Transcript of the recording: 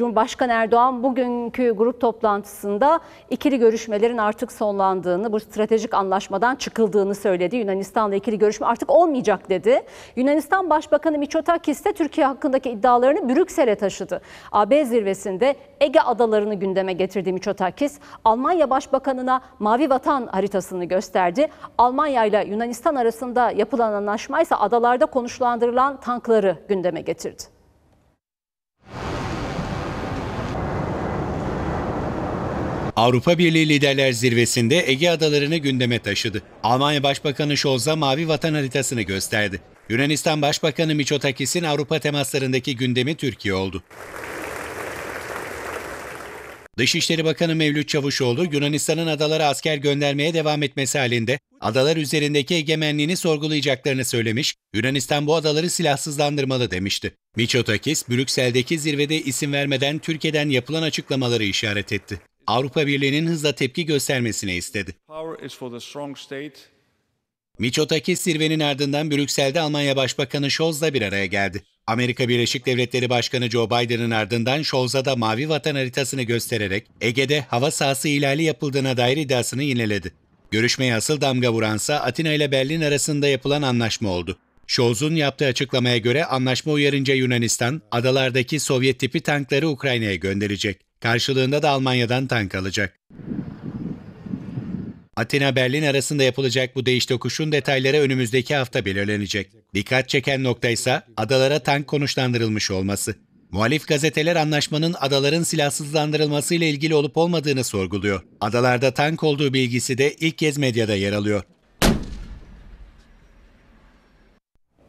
Cumhurbaşkanı Erdoğan bugünkü grup toplantısında ikili görüşmelerin artık sonlandığını, bu stratejik anlaşmadan çıkıldığını söyledi. Yunanistan'la ikili görüşme artık olmayacak dedi. Yunanistan Başbakanı Miçotakis de Türkiye hakkındaki iddialarını Brüksel'e taşıdı. AB zirvesinde Ege adalarını gündeme getirdi Miçotakis. Almanya Başbakanı'na Mavi Vatan haritasını gösterdi. Almanya ile Yunanistan arasında yapılan anlaşmaysa adalarda konuşlandırılan tankları gündeme getirdi. Avrupa Birliği Liderler Zirvesi'nde Ege Adalarını gündeme taşıdı. Almanya Başbakanı Scholz'a Mavi Vatan haritasını gösterdi. Yunanistan Başbakanı Miçotakis'in Avrupa temaslarındaki gündemi Türkiye oldu. Dışişleri Bakanı Mevlüt Çavuşoğlu, Yunanistan'ın adalara asker göndermeye devam etmesi halinde adalar üzerindeki egemenliğini sorgulayacaklarını söylemiş, Yunanistan bu adaları silahsızlandırmalı demişti. Miçotakis, Brüksel'deki zirvede isim vermeden Türkiye'den yapılan açıklamaları işaret etti. Avrupa Birliği'nin hızla tepki göstermesini istedi. Miçotakis zirvenin ardından Brüksel'de Almanya Başbakanı Scholz'la bir araya geldi. Amerika Birleşik Devletleri Başkanı Joe Biden'ın ardından Scholz'a da Mavi Vatan haritasını göstererek Ege'de hava sahası ihlali yapıldığına dair iddiasını yineledi. Görüşmeye asıl damga vuransa Atina ile Berlin arasında yapılan anlaşma oldu. Scholz'un yaptığı açıklamaya göre anlaşma uyarınca Yunanistan, adalardaki Sovyet tipi tankları Ukrayna'ya gönderecek. Karşılığında da Almanya'dan tank alacak. Atina-Berlin arasında yapılacak bu değiş tokuşun detayları önümüzdeki hafta belirlenecek. Dikkat çeken nokta ise adalara tank konuşlandırılmış olması. Muhalif gazeteler anlaşmanın adaların silahsızlandırılmasıyla ilgili olup olmadığını sorguluyor. Adalarda tank olduğu bilgisi de ilk kez medyada yer alıyor.